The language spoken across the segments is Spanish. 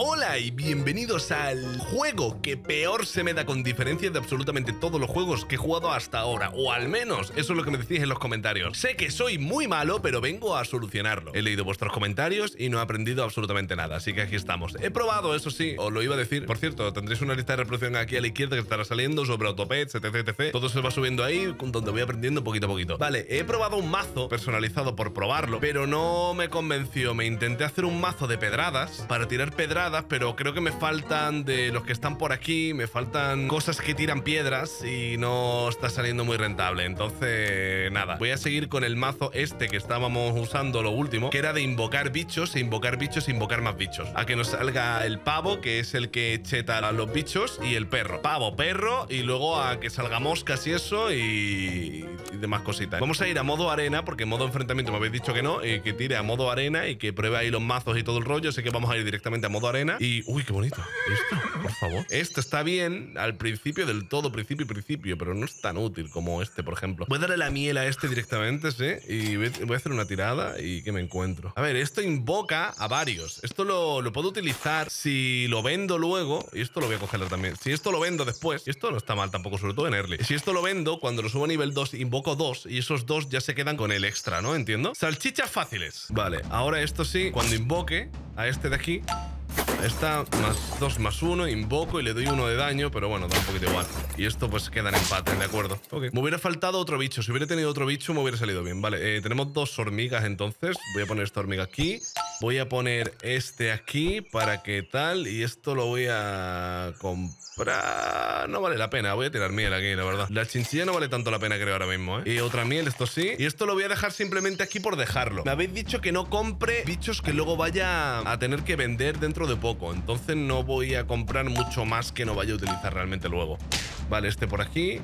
Hola y bienvenidos al juego que peor se me da con diferencia de absolutamente todos los juegos que he jugado hasta ahora. O al menos, eso es lo que me decís en los comentarios. Sé que soy muy malo, pero vengo a solucionarlo. He leído vuestros comentarios y no he aprendido absolutamente nada, así que aquí estamos. He probado, eso sí, os lo iba a decir. Por cierto, tendréis una lista de reproducción aquí a la izquierda que estará saliendo sobre Auto Pets, etc. Todo se va subiendo ahí, donde voy aprendiendo poquito a poquito. Vale, he probado un mazo personalizado por probarlo, pero no me convenció. Me intenté hacer un mazo de pedradas para tirar pedradas, pero creo que me faltan de los que están por aquí, me faltan cosas que tiran piedras y no está saliendo muy rentable. Entonces, nada, voy a seguir con el mazo este que estábamos usando lo último, que era de invocar bichos, invocar más bichos. A que nos salga el pavo, que es el que cheta a los bichos, y el perro. Pavo, perro, y luego a que salga moscas y eso y demás cositas. Vamos a ir a modo arena, porque modo enfrentamiento me habéis dicho que no, y que tire a modo arena y que pruebe ahí los mazos y todo el rollo, así que vamos a ir directamente a modo arena. Y... ¡Uy, qué bonito! Esto, por favor. Esto está bien al principio del todo, principio, pero no es tan útil como este, por ejemplo. Voy a darle la miel a este directamente, ¿sí? Y voy a hacer una tirada y que me encuentro. A ver, esto invoca a varios. Esto lo puedo utilizar si lo vendo luego. Y esto lo voy a coger también. Si esto lo vendo después. Y esto no está mal tampoco, sobre todo en early. Si esto lo vendo, cuando lo subo a nivel 2, invoco 2. Y esos 2 ya se quedan con el extra, ¿no? ¿Entiendo? Salchichas fáciles. Vale, ahora esto sí, cuando invoque a este de aquí... Esta, más 2, más 1, invoco y le doy 1 de daño, pero bueno, da un poquito igual. Y esto pues queda en empate, ¿de acuerdo? Okay. Me hubiera faltado otro bicho, si hubiera tenido otro bicho me hubiera salido bien. Vale, tenemos 2 hormigas entonces, voy a poner esta hormiga aquí. Voy a poner este aquí para que tal, y esto lo voy a comprar... No vale la pena, voy a tirar miel aquí, la verdad. La chinchilla no vale tanto la pena, creo, ahora mismo, ¿eh? Y otra miel, esto sí. Y esto lo voy a dejar simplemente aquí por dejarlo. Me habéis dicho que no compre bichos que luego vaya a tener que vender dentro de poco, entonces no voy a comprar mucho más que no vaya a utilizar realmente luego. Vale, este por aquí.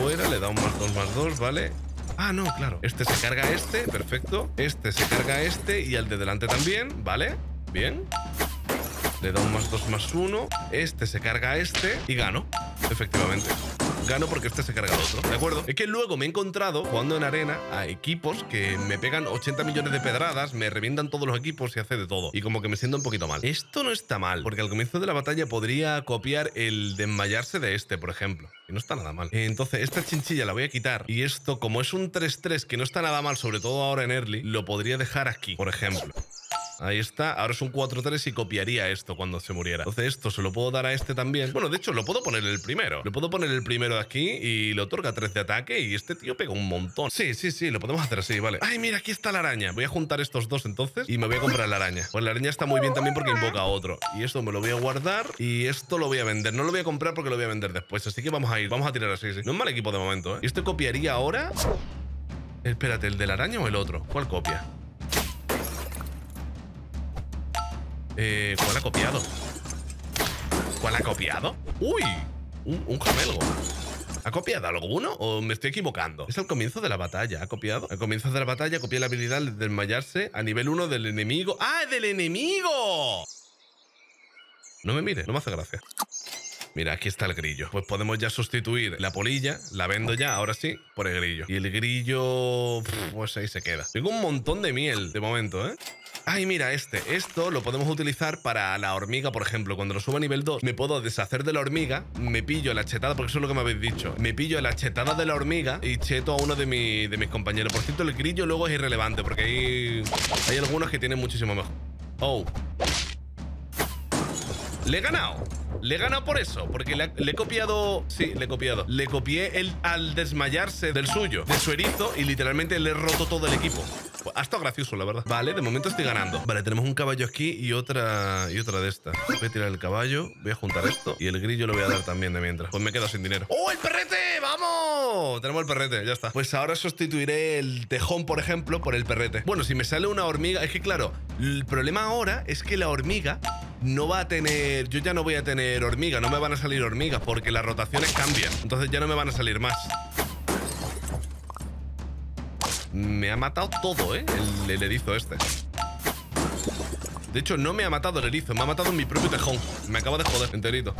Fuera, le da un más 2, ¿vale? Ah, no, claro. Este se carga a este, perfecto. Este se carga a este y al de delante también, ¿vale? Bien. Le da un más 2, más 1. Este se carga a este y gano, efectivamente. Gano porque este se carga al otro, ¿de acuerdo? Es que luego me he encontrado jugando en arena a equipos que me pegan 80 millones de pedradas, me revientan todos los equipos y hace de todo. Y como que me siento un poquito mal. Esto no está mal, porque al comienzo de la batalla podría copiar el desmayarse de este, por ejemplo. Y no está nada mal. Entonces, esta chinchilla la voy a quitar. Y esto, como es un 3-3 que no está nada mal, sobre todo ahora en early, lo podría dejar aquí, por ejemplo. Ahí está, ahora es un 4-3 y copiaría esto cuando se muriera. Entonces esto se lo puedo dar a este también. Bueno, de hecho, lo puedo poner el primero. Lo puedo poner el primero de aquí y le otorga 3 de ataque y este tío pega un montón. Sí, lo podemos hacer así, vale. Ay, mira, aquí está la araña. Voy a juntar estos dos entonces y me voy a comprar la araña. Pues la araña está muy bien también porque invoca a otro. Y esto me lo voy a guardar y esto lo voy a vender. No lo voy a comprar porque lo voy a vender después. Así que vamos a ir, vamos a tirar así, sí. No es mal equipo de momento, ¿eh? Y esto copiaría ahora... Espérate, ¿el de la araña o el otro? ¿Cuál copia? ¿Cuál ha copiado? ¿Cuál ha copiado? ¡Uy! Un jamelgo. ¿Ha copiado alguno o me estoy equivocando? Es al comienzo de la batalla, ¿ha copiado? Al comienzo de la batalla copié la habilidad de desmayarse a nivel 1 del enemigo. ¡Ah, del enemigo! No me mire, no me hace gracia. Mira, aquí está el grillo. Pues podemos ya sustituir la polilla, la vendo ya, ahora sí, por el grillo. Y el grillo... pues ahí se queda. Tengo un montón de miel de momento, ¿eh? Ay, mira, esto lo podemos utilizar para la hormiga, por ejemplo. Cuando lo suba a nivel 2, me puedo deshacer de la hormiga, me pillo la chetada, porque eso es lo que me habéis dicho. Me pillo la chetada de la hormiga y cheto a uno de, mis compañeros. Por cierto, el grillo luego es irrelevante, porque hay algunos que tienen muchísimo mejor. Oh. Le he ganado. Le he ganado por eso, porque le he copiado... Sí, le he copiado. Le copié al desmayarse del suyo, de su erizo, y literalmente le he roto todo el equipo. Ha estado gracioso, la verdad. Vale, de momento estoy ganando. Vale, tenemos un caballo aquí y otra de estas. Voy a tirar el caballo, voy a juntar esto y el grillo lo voy a dar también de mientras. Pues me quedo sin dinero. ¡Oh, el perrete! ¡Vamos! Tenemos el perrete, ya está. Pues ahora sustituiré el tejón, por ejemplo, por el perrete. Bueno, si me sale una hormiga... Es que claro, el problema ahora es que la hormiga... no va a tener... Yo ya no voy a tener hormiga. No me van a salir hormigas porque las rotaciones cambian. Entonces ya no me van a salir más. Me ha matado todo, ¿eh? El erizo este. De hecho, no me ha matado el erizo. Me ha matado mi propio tejón. Me acaba de joder enterito.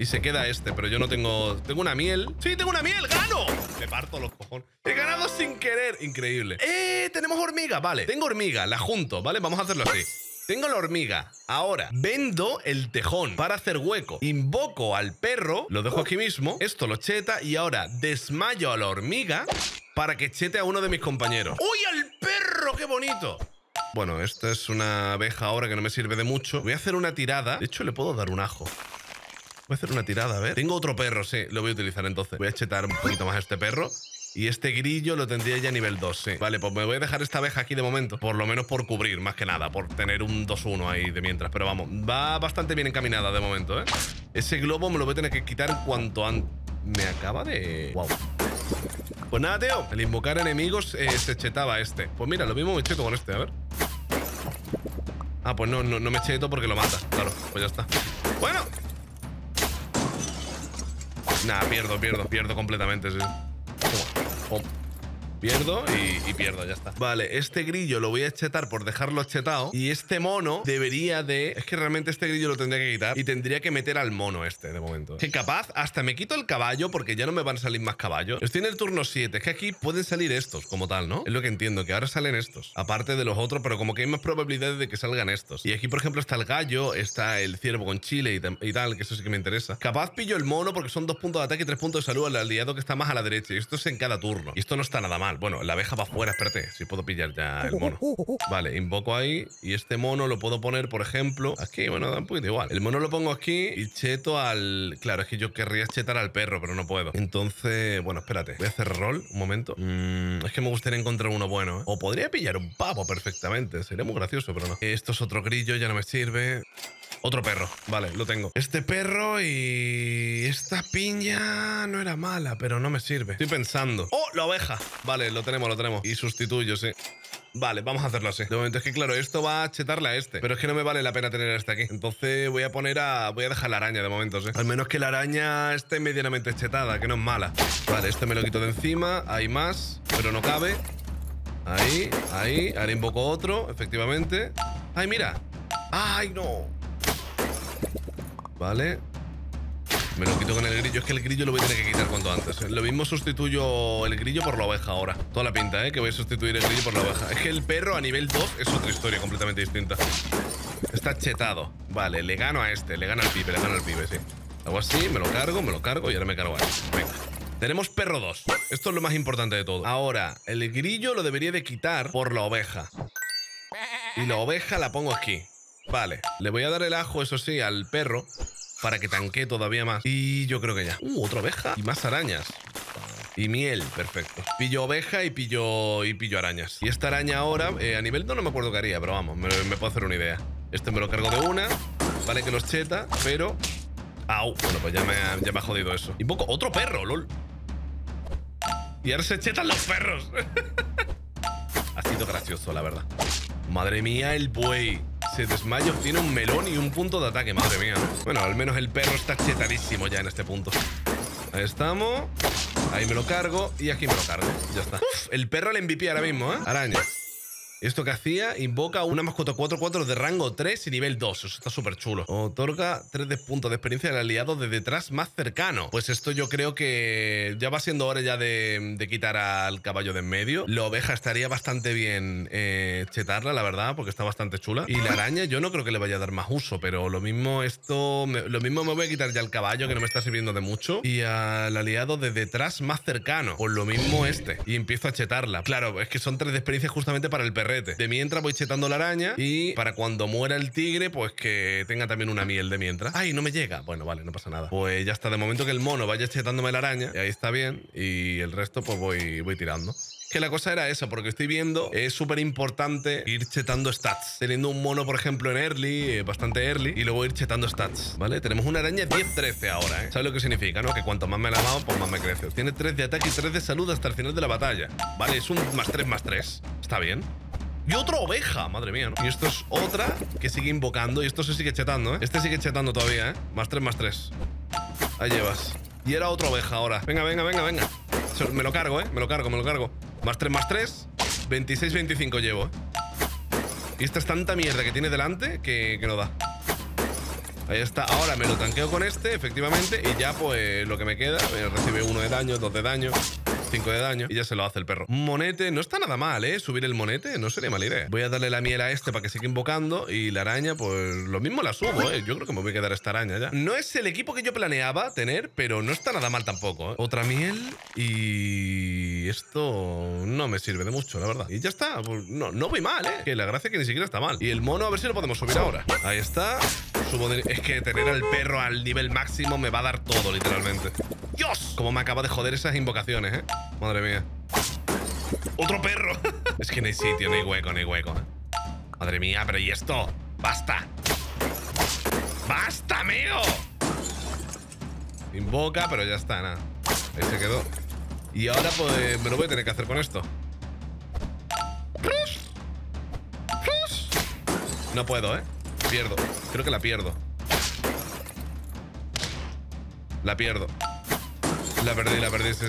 Y se queda este, pero yo no tengo... ¿Tengo una miel? ¡Sí, tengo una miel! ¡Gano! Me parto los cojones. ¡He ganado sin querer! Increíble. Tenemos hormiga. Vale, tengo hormiga. La junto, ¿vale? Vamos a hacerlo así. Tengo la hormiga. Ahora, vendo el tejón para hacer hueco. Invoco al perro. Lo dejo aquí mismo. Esto lo cheta. Y ahora desmayo a la hormiga para que chete a uno de mis compañeros. ¡Uy, al perro! ¡Qué bonito! Bueno, esta es una abeja ahora que no me sirve de mucho. Voy a hacer una tirada. De hecho, le puedo dar un ajo. Voy a hacer una tirada, a ver. Tengo otro perro, sí. Lo voy a utilizar entonces. Voy a chetar un poquito más a este perro. Y este grillo lo tendría ya a nivel 2, sí. Vale, pues me voy a dejar esta abeja aquí de momento. Por lo menos por cubrir, más que nada. Por tener un 2-1 ahí de mientras. Pero vamos, va bastante bien encaminada de momento, ¿eh? Ese globo me lo voy a tener que quitar cuanto antes. Me acaba de... Wow. Pues nada, tío. El invocar enemigos se chetaba este. Pues mira, lo mismo me cheto con este, a ver. Ah, pues no me cheto porque lo mata. Claro, pues ya está. Bueno. Nada, pierdo completamente, sí. Toma. Pierdo y pierdo, ya está. Vale, este grillo lo voy a chetar por dejarlo chetado. Y este mono debería de... Es que realmente este grillo lo tendría que quitar. Y tendría que meter al mono este, de momento. Que capaz, hasta me quito el caballo porque ya no me van a salir más caballos. Estoy en el turno 7. Es que aquí pueden salir estos como tal, ¿no? Es lo que entiendo, que ahora salen estos. Aparte de los otros, pero como que hay más probabilidades de que salgan estos. Y aquí, por ejemplo, está el gallo, está el ciervo con chile y tal, que eso sí que me interesa. Capaz pillo el mono porque son 2 puntos de ataque y 3 puntos de salud al aliado que está más a la derecha. Y esto es en cada turno. Y esto no está nada mal. Bueno, la abeja va afuera, espérate. Si puedo pillar ya el mono. Vale, invoco ahí. Y este mono lo puedo poner, por ejemplo, aquí. Bueno, da un poquito igual. El mono lo pongo aquí y cheto al... Claro, es que yo querría chetar al perro, pero no puedo. Entonces, bueno, espérate. Voy a hacer roll un momento. Es que me gustaría encontrar uno bueno, ¿eh? O podría pillar un pavo perfectamente. Sería muy gracioso, pero no. Esto es otro grillo, ya no me sirve. Otro perro. Vale, lo tengo. Este perro y... Esta piña no era mala, pero no me sirve. Estoy pensando. ¡Oh, la oveja! Vale, lo tenemos. Y sustituyo, sí. Vale, vamos a hacerlo así. De momento es que, claro, esto va a chetarle a este. Pero es que no me vale la pena tener a este aquí. Entonces voy a poner a... Voy a dejar la araña de momento, sí. Al menos que la araña esté medianamente chetada, que no es mala. Vale, este me lo quito de encima. Hay más, pero no cabe. Ahí. Ahora invoco otro, efectivamente. ¡Ay, mira! ¡Ay, no! Vale. Me lo quito con el grillo. Es que el grillo lo voy a tener que quitar cuanto antes. Lo mismo sustituyo el grillo por la oveja ahora. Toda la pinta, ¿eh? Que voy a sustituir el grillo por la oveja. Es que el perro a nivel 2 es otra historia completamente distinta. Está chetado. Vale, le gano a este. Le gano al pibe, sí. Hago así, me lo cargo y ahora me cargo a este. Venga. Tenemos perro 2. Esto es lo más importante de todo. Ahora, el grillo lo debería de quitar por la oveja. Y la oveja la pongo aquí. Vale, le voy a dar el ajo, eso sí, al perro para que tanquee todavía más. Y yo creo que ya. Otra oveja. Y más arañas. Y miel, perfecto. Pillo oveja y pillo arañas. Y esta araña ahora, a nivel 2 no me acuerdo qué haría, pero vamos, me puedo hacer una idea. Este me lo cargo de una. Vale que los cheta, pero... Au, bueno, pues ya me ha jodido eso. Invoco otro perro, lol. Y ahora se chetan los perros. Ha sido gracioso, la verdad. Madre mía, el buey. Se desmaya, obtiene un melón y un punto de ataque. Madre mía. Bueno, al menos el perro está chetadísimo ya en este punto. Ahí estamos. Ahí me lo cargo y aquí me lo cargo. Ya está. Uf, el perro al MVP ahora mismo, ¿eh? Araña. Esto que hacía, invoca una mascota 4-4 de rango 3 y nivel 2. Eso está súper chulo. Otorga 3 de puntos de experiencia al aliado de detrás más cercano. Pues esto yo creo que ya va siendo hora ya de quitar al caballo de en medio. La oveja estaría bastante bien chetarla, la verdad, porque está bastante chula. Y la araña yo no creo que le vaya a dar más uso, pero lo mismo me voy a quitar ya al caballo, que no me está sirviendo de mucho. Y al aliado de detrás más cercano. Pues lo mismo este. Y empiezo a chetarla. Claro, es que son 3 de experiencia justamente para el perro. De mientras voy chetando la araña y para cuando muera el tigre, pues que tenga también una miel de mientras. ¡Ay, no me llega! Bueno, vale, no pasa nada. Pues ya está, de momento que el mono vaya chetándome la araña, y ahí está bien, y el resto pues voy tirando. Que la cosa era esa, porque estoy viendo, es súper importante ir chetando stats. Teniendo un mono, por ejemplo, en early, bastante early, y luego ir chetando stats, ¿vale? Tenemos una araña 10-13 ahora, ¿eh? ¿Sabes lo que significa, no? Que cuanto más me la mao, pues más me crece. Tiene 3 de ataque y 3 de salud hasta el final de la batalla. Vale, es un +3/+3. Está bien. Y otra oveja, madre mía, ¿no? Y esto es otra que sigue invocando. Y esto se sigue chetando, ¿eh? Este sigue chetando todavía, ¿eh? +3/+3. Ahí llevas. Y era otra oveja ahora. Venga. Me lo cargo, ¿eh? Me lo cargo. +3/+3. 26-25 llevo, ¿eh? Y esta es tanta mierda que tiene delante que no da. Ahí está, ahora me lo tanqueo con este, efectivamente. Y ya pues lo que me queda, recibe 1 de daño, 2 de daño, 5 de daño. Y ya se lo hace el perro. Monete, no está nada mal, ¿eh? Subir el monete no sería mala idea. Voy a darle la miel a este para que siga invocando. Y la araña, pues lo mismo la subo, ¿eh? Yo creo que me voy a quedar esta araña ya. No es el equipo que yo planeaba tener, pero no está nada mal tampoco, ¿eh? Otra miel y... esto no me sirve de mucho, la verdad. Y ya está, pues no voy mal, ¿eh? Que la gracia es que ni siquiera está mal. Y el mono, a ver si lo podemos subir ahora. Ahí está. Subo de... Es que tener al perro al nivel máximo me va a dar todo, literalmente. ¡Dios! Como me acaba de joder esas invocaciones, ¿eh? Madre mía. ¡Otro perro! Es que no hay sitio, no hay hueco, no hay hueco. Madre mía, pero ¿y esto? ¡Basta! ¡Basta, mío! Invoca, pero ya está, nada. Ahí se quedó. Y ahora, pues, me lo voy a tener que hacer con esto. No puedo, ¿eh? Pierdo. Creo que la pierdo. La pierdo. La perdí. Sí.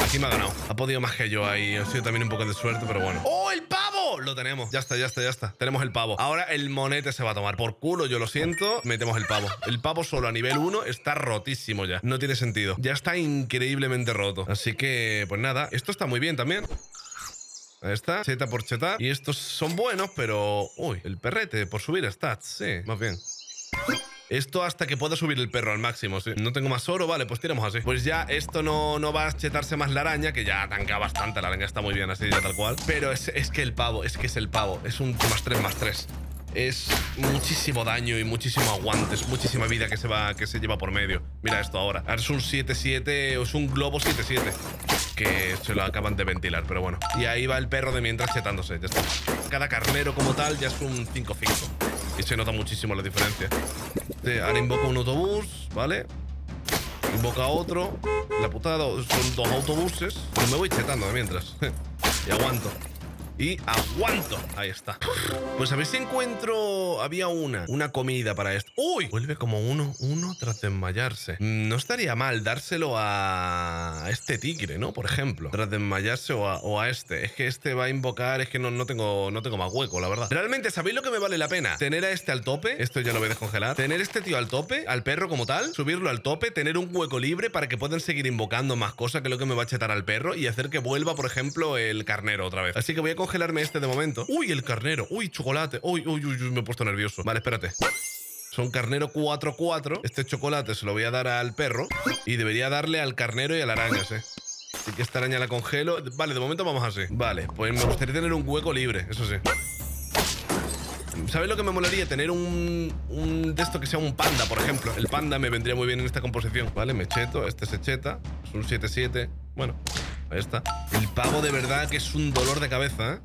Aquí me ha ganado. Ha podido más que yo ahí. Ha sido también un poco de suerte, pero bueno. ¡Oh, el pavo! Lo tenemos. Ya está. Tenemos el pavo. Ahora el monete se va a tomar por culo, yo lo siento. Metemos el pavo. El pavo solo a nivel 1 está rotísimo ya. No tiene sentido. Ya está increíblemente roto. Así que, pues nada. Esto está muy bien también. Ahí está, cheta por cheta. Y estos son buenos, pero... Uy, el perrete, por subir stats, sí, más bien. Esto hasta que pueda subir el perro al máximo, sí. No tengo más oro, vale, pues tiramos así. Pues ya esto no va a chetarse más la araña, que ya tanca bastante, la araña está muy bien así, ya tal cual. Pero es que el pavo, es un +3/+3. Es muchísimo daño y muchísimo aguante, es muchísima vida que se lleva por medio. Mira esto ahora. Ahora es un 7-7, es un globo 7-7. Que se lo acaban de ventilar, pero bueno. Y ahí va el perro de mientras chetándose. Ya está. Cada carnero como tal ya es un 5-5. Y se nota muchísimo la diferencia. Sí, ahora invoca un autobús, ¿vale? Invoca otro. La putada, son 2 autobuses. Pero me voy chetando de mientras. Y aguanto. Ahí está. Pues a ver si encuentro... Había una comida para esto. ¡Uy! Vuelve como uno tras desmayarse. No estaría mal dárselo a este tigre, ¿no? Por ejemplo. Tras desmayarse o a este. Es que este va a invocar... Es que no tengo más hueco, la verdad. Realmente, ¿sabéis lo que me vale la pena? Tener a este al tope. Esto ya lo voy a descongelar. Tener este tío al tope. Al perro como tal. Subirlo al tope. Tener un hueco libre para que puedan seguir invocando más cosas, que es lo que me va a chetar al perro. Y hacer que vuelva, por ejemplo, el carnero otra vez. Así que voy a congelarme este de momento. Uy, el carnero. Uy, chocolate. Uy, me he puesto nervioso. Vale, espérate. Son carnero 4-4. Este chocolate se lo voy a dar al perro. Y debería darle al carnero y a la araña, ¿eh? Así que esta araña la congelo. Vale, de momento vamos así. Vale, pues me gustaría tener un hueco libre, eso sí. ¿Sabéis lo que me molaría? Tener un de esto que sea un panda, por ejemplo. El panda me vendría muy bien en esta composición. Vale, me cheto. Este se cheta. Es un 7-7. Bueno... Ahí está. El pavo de verdad que es un dolor de cabeza, ¿eh?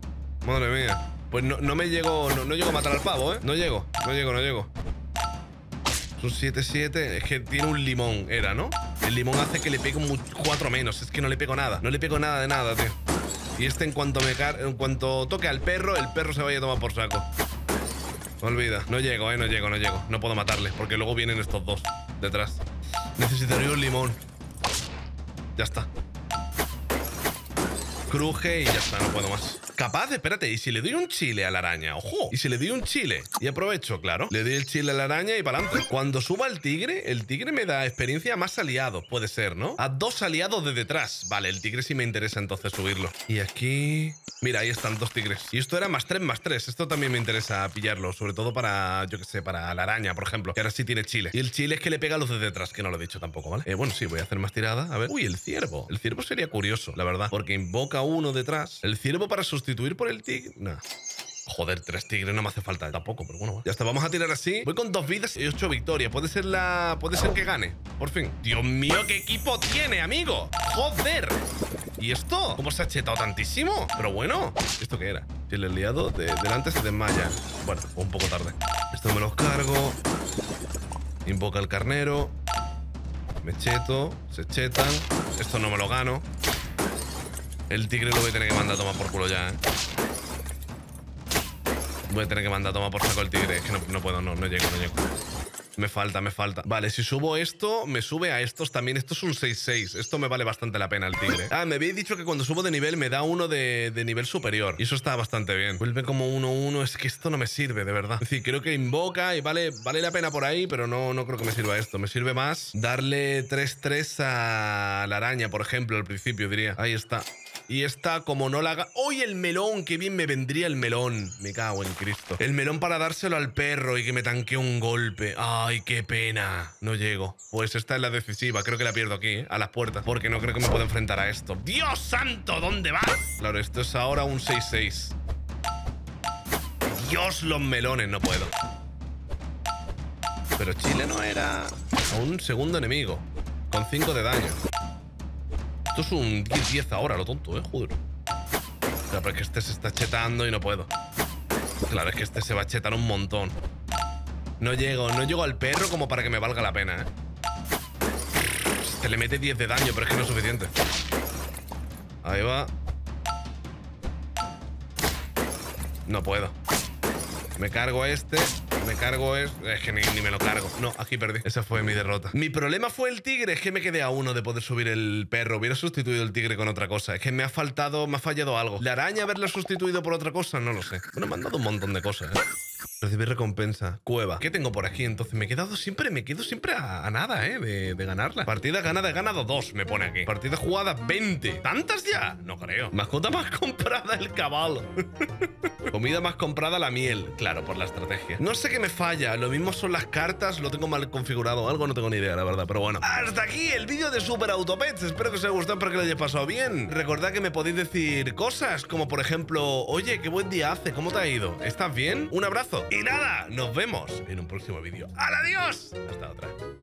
Madre mía. Pues no me llego... No llego a matar al pavo, ¿eh? No llego. Es un 7-7. Es que tiene un limón, era, ¿no? El limón hace que le pegue 4 menos. Es que no le pego nada. No le pego nada de nada, tío. Y este en cuanto toque al perro, el perro se vaya a tomar por saco. Me olvida. No llego. No puedo matarle, porque luego vienen estos dos detrás. Necesitaría un limón. Ya está. Cruje y ya está, no puedo más. Capaz, espérate, ¿y si le doy un chile a la araña? ¡Ojo! ¿Y si le doy un chile? Y aprovecho, claro. Le doy el chile a la araña y para adelante. Cuando suba el tigre me da experiencia más aliados, puede ser, ¿no? A 2 aliados de detrás. Vale, el tigre sí me interesa entonces subirlo. Y aquí... Mira, ahí están 2 tigres. Y esto era +3/+3. Esto también me interesa pillarlo, sobre todo para, yo qué sé, para la araña, por ejemplo. Que ahora sí tiene chile. Y el chile es que le pega a los de detrás, que no lo he dicho tampoco, ¿vale? Bueno, sí, voy a hacer más tirada. A ver... Uy, el ciervo. El ciervo sería curioso, la verdad. Porque invoca uno detrás. El ciervo para sustituir por el tigre... Nah. Joder, 3 tigres no me hace falta tampoco, pero bueno. Ya está, vamos a tirar así. Voy con 2 vidas y 8 victorias. Puede ser que gane, por fin. Dios mío, qué equipo tiene, amigo. Joder. ¿Y esto? ¿Cómo se ha chetado tantísimo? Pero bueno. ¿Esto qué era? Si el aliado de delante se desmaya. Bueno, un poco tarde. Esto me los cargo. Invoca el carnero. Me cheto. Se chetan. Esto no me lo gano. El tigre lo voy a tener que mandar a tomar por culo ya, ¿eh? Voy a tener que mandar a tomar por saco el tigre. Es que no puedo, no llego. Me falta. Vale, si subo esto, me sube a estos también. Esto es un 6-6. Esto me vale bastante la pena, el tigre. Ah, me habéis dicho que cuando subo de nivel me da uno de nivel superior. Y eso está bastante bien. Vuelve como 1-1. Es que esto no me sirve, de verdad. Es decir, creo que invoca y vale la pena por ahí, pero no creo que me sirva esto. Me sirve más darle 3-3 a la araña, por ejemplo, al principio, diría. Ahí está. Y esta, como no la haga... ¡Uy, el melón! ¡Qué bien me vendría el melón! Me cago en Cristo. El melón para dárselo al perro y que me tanque un golpe. ¡Ay, qué pena! No llego. Pues esta es la decisiva. Creo que la pierdo aquí, ¿eh? A las puertas. Porque no creo que me pueda enfrentar a esto. ¡Dios santo! ¿Dónde vas? Claro, esto es ahora un 6-6. ¡Dios, los melones! No puedo. Pero Chile no era... un segundo enemigo. Con 5 de daño. Esto es un 10-10 ahora, lo tonto, joder. Claro, pero es que este se está chetando y no puedo. Claro, es que este se va a chetar un montón. No llego al perro como para que me valga la pena, Se le mete 10 de daño, pero es que no es suficiente. Ahí va. No puedo. Me cargo a este... Es que ni me lo cargo. No, aquí perdí. Esa fue mi derrota. Mi problema fue el tigre. Es que me quedé a uno de poder subir el perro. Hubiera sustituido el tigre con otra cosa. Es que me ha fallado algo. ¿La araña haberla sustituido por otra cosa? No lo sé. Bueno, me han dado un montón de cosas, Recibir recompensa. Cueva. ¿Qué tengo por aquí? Entonces me quedo siempre a nada, de ganarla. Partida ganada, he ganado 2, me pone aquí. Partida jugada, 20. ¿Tantas ya? No creo. Mascota más comprada, el caballo. Comida más comprada, la miel. Claro, por la estrategia. No sé qué me falla. Lo mismo son las cartas. Lo tengo mal configurado. Algo no tengo ni idea, la verdad. Pero bueno. Hasta aquí el vídeo de Super Auto Pets. Espero que os haya gustado, espero que lo hayáis pasado bien. Recordad que me podéis decir cosas como, por ejemplo, oye, qué buen día hace. ¿Cómo te ha ido? ¿Estás bien? Un abrazo. Y nada, nos vemos en un próximo vídeo. ¡Adiós! Hasta otra.